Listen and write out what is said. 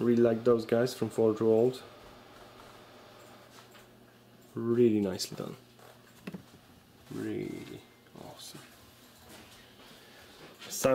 Really like those guys from Forge World. Really nicely done.